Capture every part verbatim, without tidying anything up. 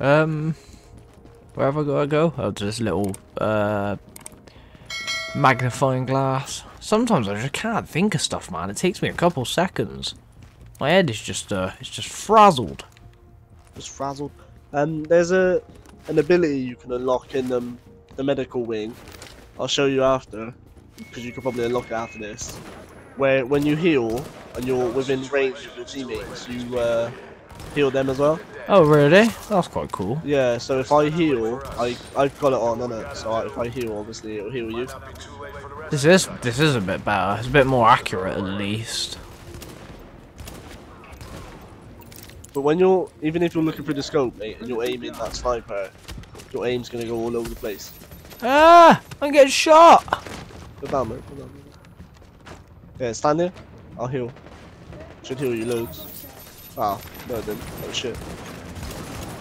Um, where have I got to go? Oh, to this little uh, magnifying glass. Sometimes I just can't think of stuff, man. It takes me a couple seconds. My head is just uh, it's just frazzled. Just frazzled. Um, there's a an ability you can unlock in um, the medical wing. I'll show you after, because you can probably unlock it after this. Where when you heal and you're within range of your teammates, you uh, heal them as well. Oh really? That's quite cool. Yeah. So if I heal, I I've got it on, innit? So if I heal, obviously it'll heal you. This is this is a bit better. It's a bit more accurate at least. But when you're even if you're looking through the scope, mate, and you're aiming that sniper, your aim's gonna go all over the place. Ah! I'm getting shot. Go down, mate. Go down, mate. Yeah, stand there. I'll heal. Should heal you loads. Ah, oh, no, then. Oh shit.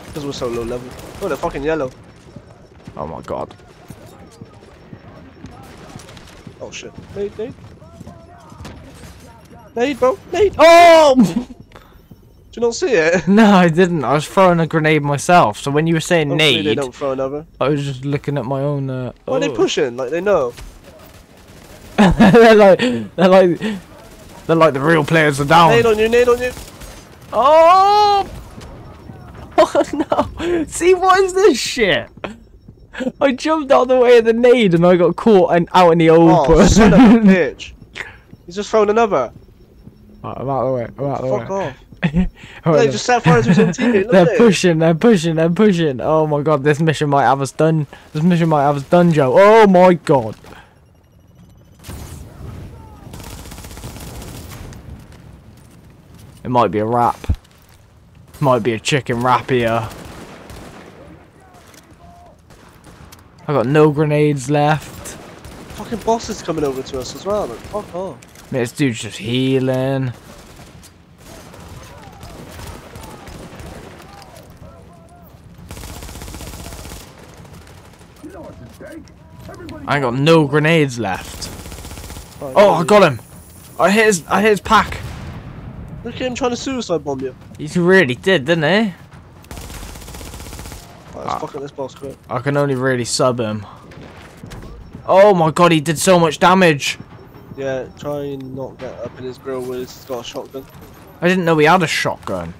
Because we're so low level. Oh, they're fucking yellow. Oh my god. Oh shit. Nade, nade. Nade, bro. Nade. Oh! Did you not see it? No, I didn't. I was throwing a grenade myself. So when you were saying Hopefully nade, they don't throw another. I was just looking at my own. Uh, Why oh. are they pushing? Like they know. they're like, they're like, they're like the real players are down. Nade on you, nade on you. Oh! Oh no! See, what is this shit? I jumped out of the way of the nade and I got caught and out in the open. Oh, son of a bitch! He's just thrown another. Right, I'm out of the way. I'm out of the Fuck way. Fuck off! They just set fire to his own teammate. They're it. pushing. They're pushing. They're pushing. Oh my god! This mission might have us done. This mission might have us done, Joe. Oh my god! It might be a wrap. Might be a chicken wrap here. I got no grenades left. Fucking boss is coming over to us as well. Like, fuck off. Mate, this dude's just healing. I ain't got no grenades left. Oh, oh I got him. I hit his. I hit his pack. Look at him trying to suicide bomb you. He really did, didn't he? Right, let's fuck up this boss quick. I can only really sub him. Oh my god, he did so much damage. Yeah, try and not get up in his grill where he's got a shotgun. I didn't know he had a shotgun.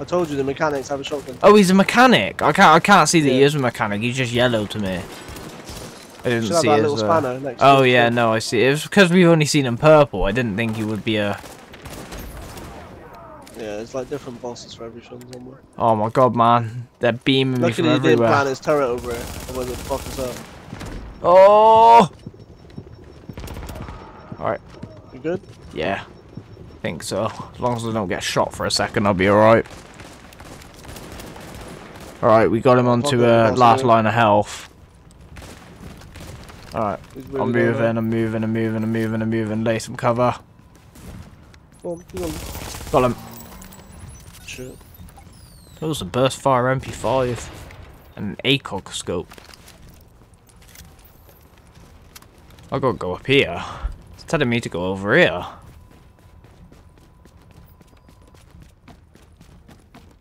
I told you the mechanics have a shotgun. Oh, he's a mechanic. I can't. I can't see that yeah. he is a mechanic. He's just yellow to me. I didn't see his. Uh... Oh yeah, no, I see. It was because we've only seen him purple. I didn't think he would be a. Yeah, it's like different bosses for everything. Somewhere. Oh my god, man, they're beaming Luckily me from everywhere. Luckily, he didn't plant his turret over it. Otherwise, it fuck us up. Oh! All right. You good? Yeah, I think so. As long as I don't get shot for a second, I'll be all right. All right, we got him onto uh, last line of health. All right, I'm moving, I'm moving, I'm moving, I'm moving, I'm moving. Lay some cover. Got him. Shit. That was a burst fire M P five and an ACOG scope. I gotta go up here. It's telling me to go over here.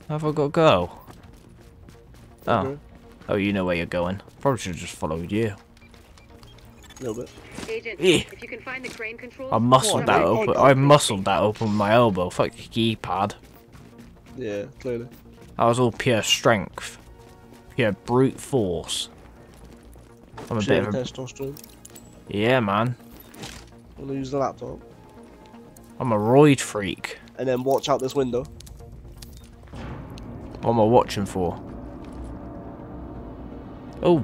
Have I gotta go? Oh. Okay. Oh, you know where you're going. Probably should have just followed you. A little bit. Agent, yeah. If you can find the crane control, I muscled that open. I muscled that open with my elbow. Fuck your keypad. Yeah, clearly. That was all pure strength, pure brute force. I'm a Should bit of a testosterone. Yeah, man. I'll use the laptop. I'm a roid freak. And then watch out this window. What am I watching for? Oh,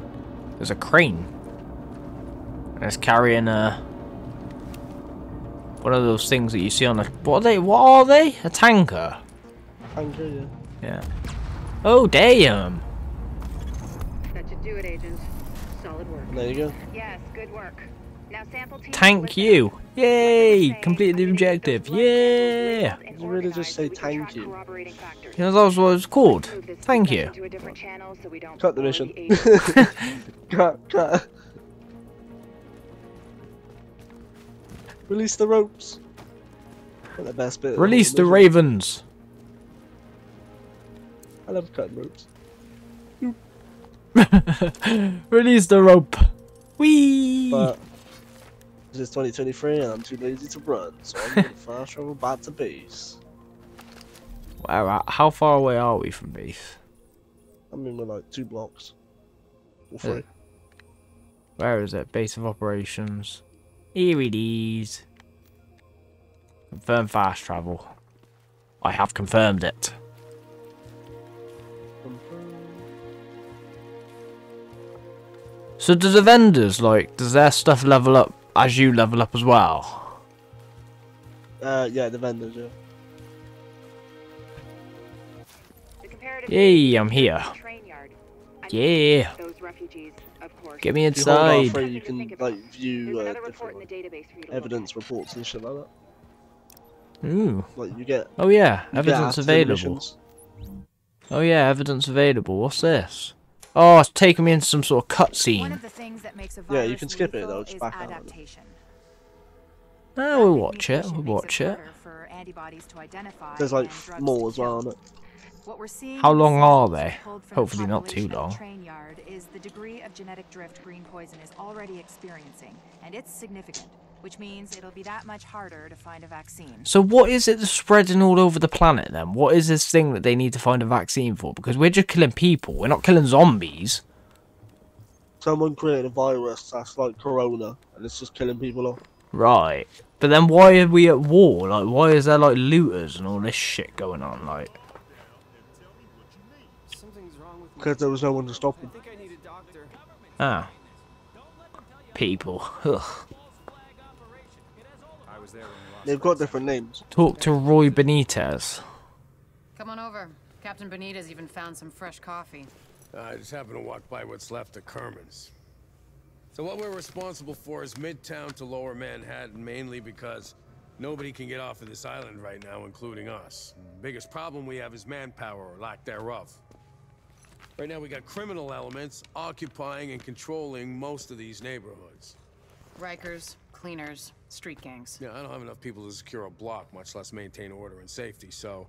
there's a crane. And it's carrying a. One of those things that you see on a. What are they? What are they? A tanker. Tanker, yeah. Yeah. Oh damn! That should do it, agent. Solid work. There you go. Yes, good work. Now sample team. Tank you! Yay! Completed the objective. Yeah! Did you really just say tank you? Yeah, that's what it's called. Thank you. Cut the mission. cut, cut. Release the ropes. Not the best bit. Release the ravens. I love cutting ropes. Release the rope. Whee! But this is twenty twenty-three and I'm too lazy to run, so I'm going to fast travel back to base. Wow, how far away are we from base? I mean, we're like two blocks. Or three. Uh, where is it? Base of operations. Here it is. Confirm fast travel. I have confirmed it. So do the vendors, like, does their stuff level up as you level up as well? Uh, yeah, the vendors, yeah. Yay, I'm here. Yeah. Those refugees, of course. Get me inside. If you, you can, like, view uh, report in the database for you to evidence reports and shit like that. Ooh. Like, you get... Oh, yeah. Evidence available. Oh, yeah. Evidence available. What's this? Oh, it's taking me into some sort of cutscene. Yeah, you can skip it, though. It's back out. Oh, we'll watch it. We'll watch it. There's, like, more as well, isn't it? What we're seeing How long are they? Hopefully not too long. Train yard is the degree of genetic drift green poison is already experiencing, and it's significant, which means it'll be that much harder to find a vaccine. So what is it that's spreading all over the planet then? What is this thing that they need to find a vaccine for? Because we're just killing people, we're not killing zombies. Someone created a virus that's like Corona, and it's just killing people off. Right. But then why are we at war? Like, why is there like looters and all this shit going on, like? Because there was no one to stop them. Ah. People. Ugh. They've got different names. Talk to Roy Benitez. Come on over. Captain Benitez even found some fresh coffee. Uh, I just happened to walk by what's left of Kerman's. So what we're responsible for is Midtown to Lower Manhattan, mainly because nobody can get off of this island right now, including us. The biggest problem we have is manpower, or lack thereof. Right now we got criminal elements occupying and controlling most of these neighborhoods. Rikers, cleaners, street gangs. Yeah, I don't have enough people to secure a block, much less maintain order and safety, so...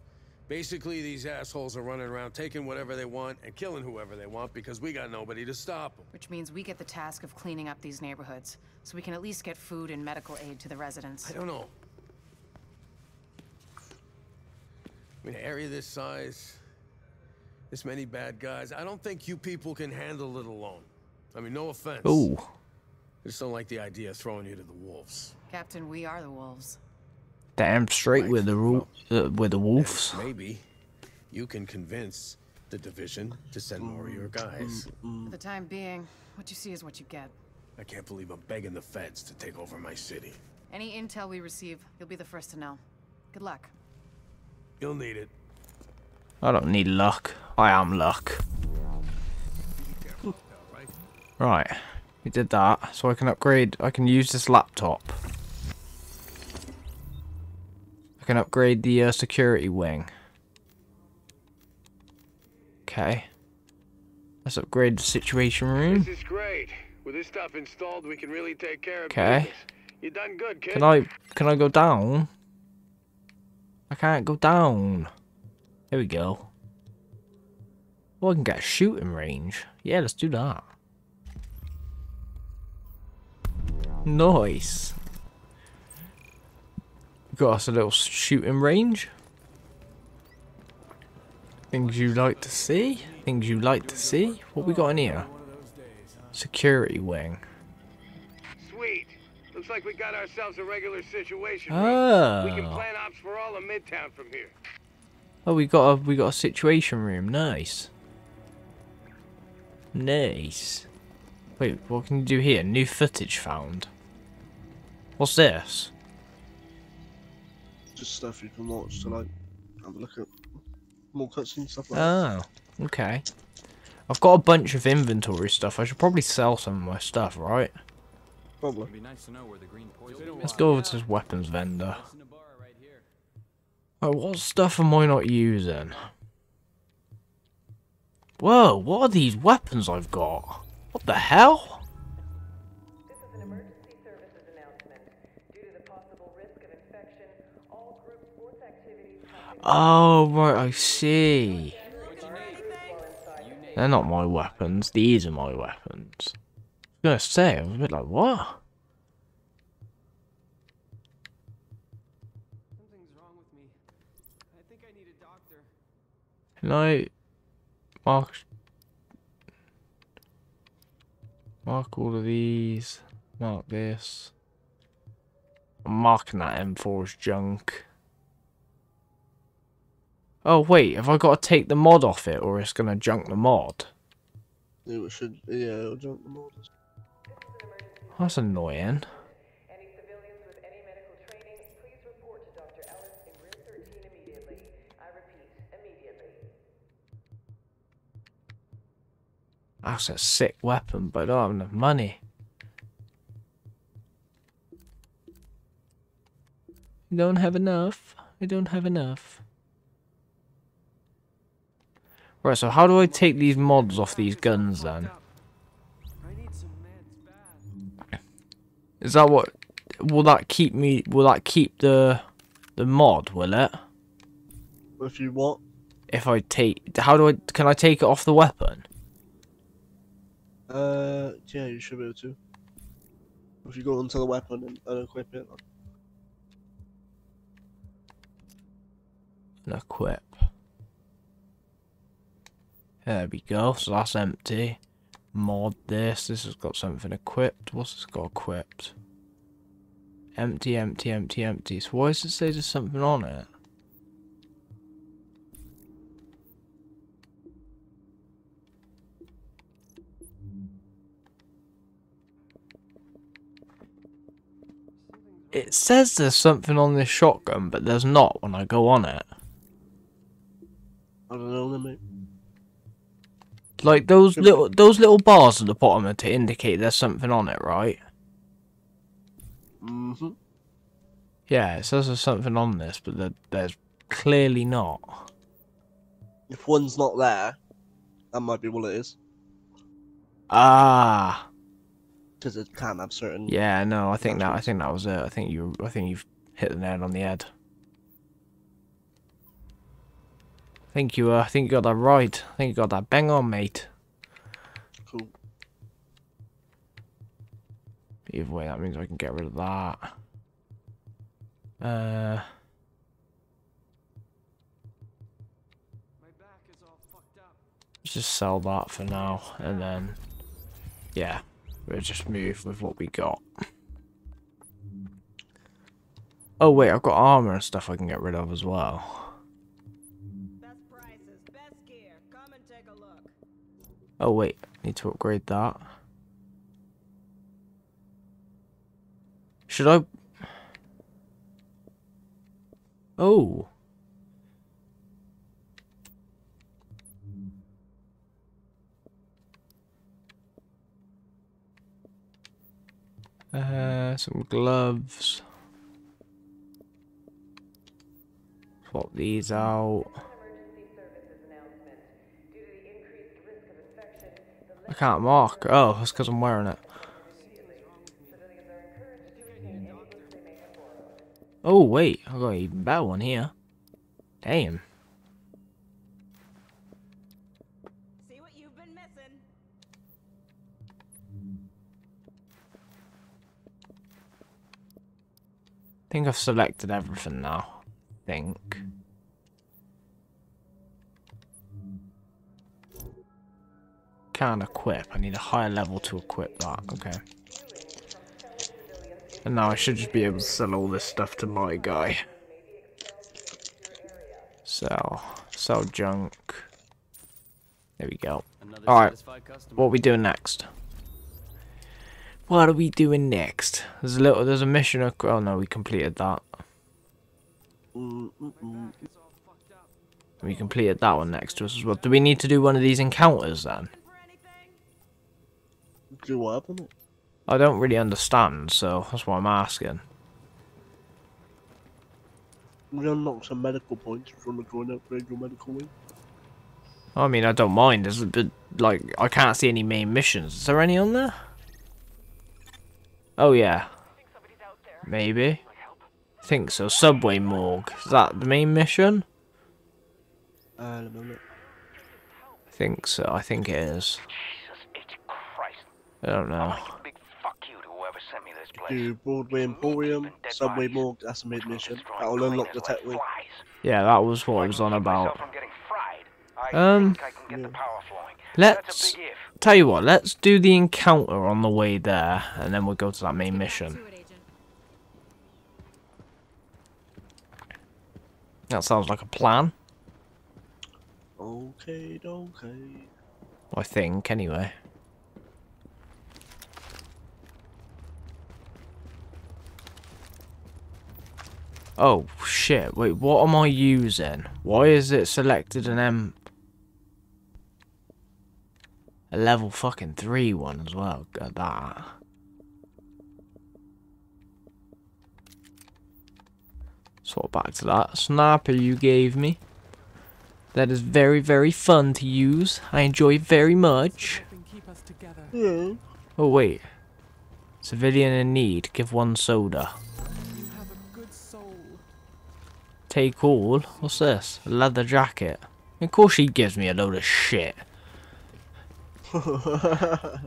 Basically, these assholes are running around taking whatever they want and killing whoever they want because we got nobody to stop them. Which means we get the task of cleaning up these neighborhoods, so we can at least get food and medical aid to the residents. I don't know. I mean, an area this size... This many bad guys. I don't think you people can handle it alone. I mean, no offense. Ooh. I just don't like the idea of throwing you to the wolves. Captain, we are the wolves. Damn straight with the wolves. Uh, with the wolves. Maybe you can convince the division to send more of your guys. For the time being, what you see is what you get. I can't believe I'm begging the feds to take over my city. Any intel we receive, you'll be the first to know. Good luck. You'll need it. I don't need luck. I am luck. Right. We did that. So I can upgrade. I can use this laptop. I can upgrade the uh, security wing. Okay. Let's upgrade the situation room. This is great. With this stuff installed, we can really take care of business. You done good, kid. Can I can I go down? I can't go down. There we go. Well, I can get a shooting range. Yeah, let's do that. Nice. Got us a little shooting range. Things you like to see. Things you like to see. What we got in here? Security wing. Sweet. Looks like we got ourselves a regular situation. Oh. We can plan ops for all of Midtown from here. Oh, we got a we got a situation room. Nice, nice. Wait, what can you do here? New footage found. What's this? Just stuff you can watch to like have a look at more cutscene stuff. Like oh, that. Okay. I've got a bunch of inventory stuff. I should probably sell some of my stuff, right? Probably. Be nice to know where the green poison Let's go over to this weapons vendor. Oh, what stuff am I not using? Whoa, what are these weapons I've got? What the hell? This is an emergency services announcement. Due to the possible risk of infection, all group sports activities... Oh, right, I see. They're not my weapons. These are my weapons. I was gonna say, I was a bit like, what? Something's wrong with me. I think I need a doctor. Can I mark mark all of these? Mark this. I'm marking that M four as junk. Oh wait, have I got to take the mod off it, or it's gonna junk the mod? It should, yeah, it'll junk the mod. That's annoying. Any civilians with any medical training, please report to Doctor Ellis in room thirteen immediately. I repeat, immediately. That's a sick weapon, but I don't have enough money. I don't have enough. I don't have enough. Right, so how do I take these mods off these guns then? Is that what? Will that keep me? Will that keep the the mod? Will it? If you what? If I take, how do I? Can I take it off the weapon? Uh, yeah, you should be able to. If you go onto the weapon and unequip it. And equip. There we go. So that's empty. Mod this. This has got something equipped. What's this got equipped? Empty, empty, empty, empty. So why does it say there's something on it? It says there's something on this shotgun, but there's not when I go on it. I don't know, mate. Like those little those little bars at the bottom are to indicate there's something on it, right? Mm-hmm. Yeah, it says there's something on this, but there, there's clearly not. If one's not there, that might be what it is. Ah. Because it can't have certain. Yeah, no, I think that I think that was it. I think you I think you've hit the nail on the head. I think you, uh, I think you got that right. I think you got that bang on, mate. Cool. Either way, that means I can get rid of that. Uh. My back is all fucked up. Let's just sell that for now, and then, yeah, we'll just move with what we got. Oh wait, I've got armor and stuff I can get rid of as well. Oh wait, need to upgrade that. Should I? Oh. Uh, some gloves. Swap these out. I can't mark. Oh, that's because I'm wearing it. Oh, wait. I got an even better one here. Damn. See what you've been missing. I think I've selected everything now. I think. Can't equip. I need a higher level to equip that. Okay. And now I should just be able to sell all this stuff to my guy. Sell. Sell junk. There we go. Alright. What are we doing next? What are we doing next? There's a little... There's a mission... Oh no, we completed that. We completed that one next to us as well. Do we need to do one of these encounters then? Do what, isn't it? I don't really understand, so that's why I'm asking. We unlock some medical points if you want to go and upgrade your medical wing. I mean, I don't mind. There's a bit, like, I can't see any main missions. Is there any on there? Oh yeah, maybe. I think so. Subway morgue. Is that the main mission? Uh, I don't know. I think so. I think it is. Jesus it's Christ. I don't know. Big fuck you to whoever sent me this place. Do Broadway Emporium, Subway Morgue, that's a mid mission. That'll unlock the tech wheel. Yeah, that was what I was on about. Um, yeah. Let's tell you what, let's do the encounter on the way there, and then we'll go to that main mission. That sounds like a plan. Okay, okay. I think, anyway. Oh, shit. Wait, what am I using? Why is it selected an M... a level fucking three one as well? Got that. Sort of back to that sniper you gave me. That is very, very fun to use. I enjoy it very much. Yeah. Oh, wait. Civilian in need. Give one soda. You have a good soul. Take all. What's this? A leather jacket. Of course she gives me a load of shit. Like,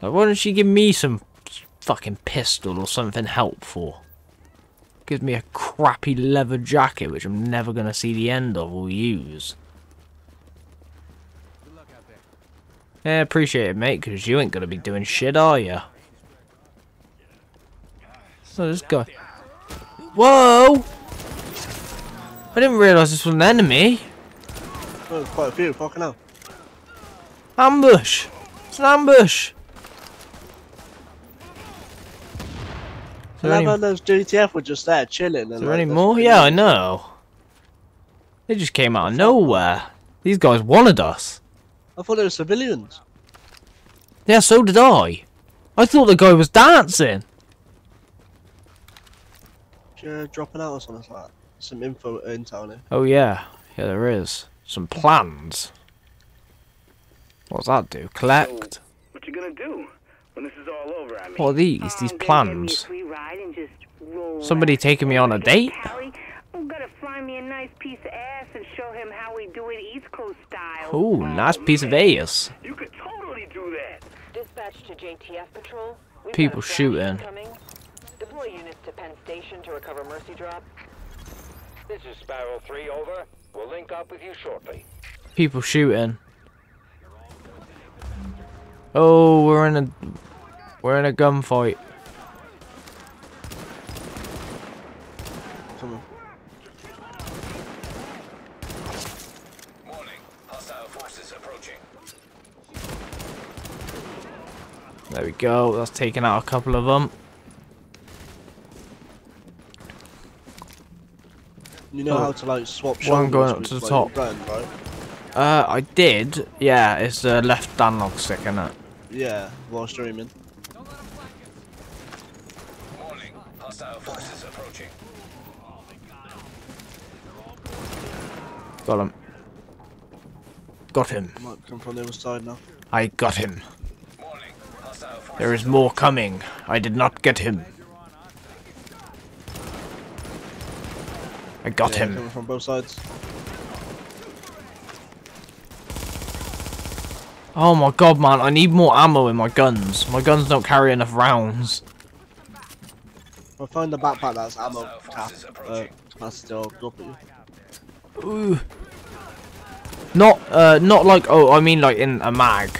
why don't she give me some fucking pistol or something helpful? Gives me a crappy leather jacket, which I'm never going to see the end of or use. Good luck out there. Yeah, appreciate it, mate, because you ain't going to be doing shit, are you? So this guy... Whoa! I didn't realise this was an enemy. Oh, quite a few, fucking hell. Ambush! It's an ambush! So how about those J T F were just there chilling? Is there any more? Yeah, I know. They just came out of nowhere. These guys wanted us. I thought they were civilians. Yeah, so did I. I thought the guy was dancing. You're dropping out or something like that. Some info in town here. Oh yeah, yeah there is. Some plans. What's that do? Collect. So, what you gonna do? When this is all over, I mean. What are these? These plans. Somebody taking me on a date? Ooh, nice piece of ass. You could totally do that. Dispatch to J T F patrol. People shooting. Deploy units to Penn Station to recover Mercy Drop. This is Sparrow three over. We'll link up with you shortly. People shooting. Oh, we're in a we're in a gunfight. Come on. Warning, hostile forces approaching. There we go. That's taken out a couple of them. You know oh. how to like swap shots. One going up to the like top. Gun, right? Uh, I did. Yeah, it's the left analog stick, isn't it? Yeah, while streaming. Warning, hostile forces approaching. Got him. Got him. Might come from the other side now. I got him. Warning, hostile forces. There is more coming. I did not get him. I got yeah, him. Coming from both sides. Oh my god, man, I need more ammo in my guns. My guns don't carry enough rounds. I'll find the backpack that's ammo cap, uh, capacity, I'll drop it. Ooh. Not, uh, not like, oh, I mean like in a mag.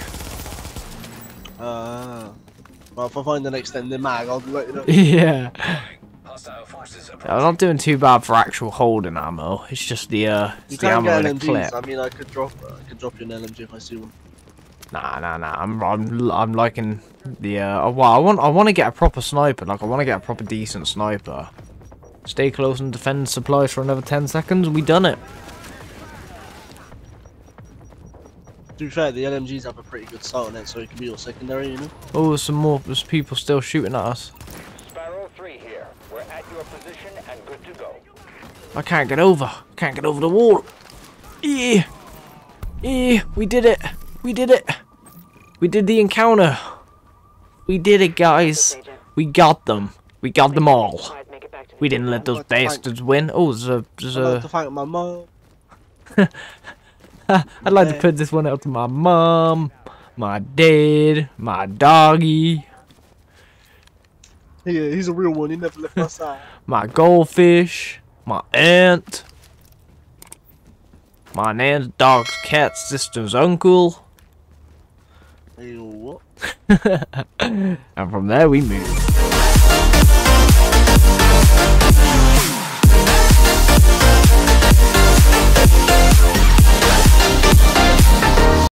Uh, well, if I find an extended mag, I'll let you know. Yeah. Yeah, I'm not doing too bad for actual holding ammo. It's just the, uh, it's the ammo in a clip. I mean, I could drop, uh, I could drop you an L M G if I see one. Nah, nah, nah. I'm, I'm, I'm liking the. Uh, well, I want, I want to get a proper sniper. Like, I want to get a proper decent sniper. Stay close and defend supplies for another ten seconds. We done it. To be fair, the L M Gs have a pretty good sight on it, so it can be your secondary, you know. Oh, there's some more. There's people still shooting at us. Sparrow three here. We're at your position and good to go. I can't get over. Can't get over the wall. Yeah, yeah. We did it. We did it! We did the encounter! We did it, guys! We got them! We got them all! We didn't let those bastards win! Oh, there's a... There's a... I'd like to put this one out to my mom, my dad, my doggy. Yeah, he's a real one. He never left my side. My goldfish, my aunt, my nan's dog's cat sister's uncle. Hey, what? And from there we moved.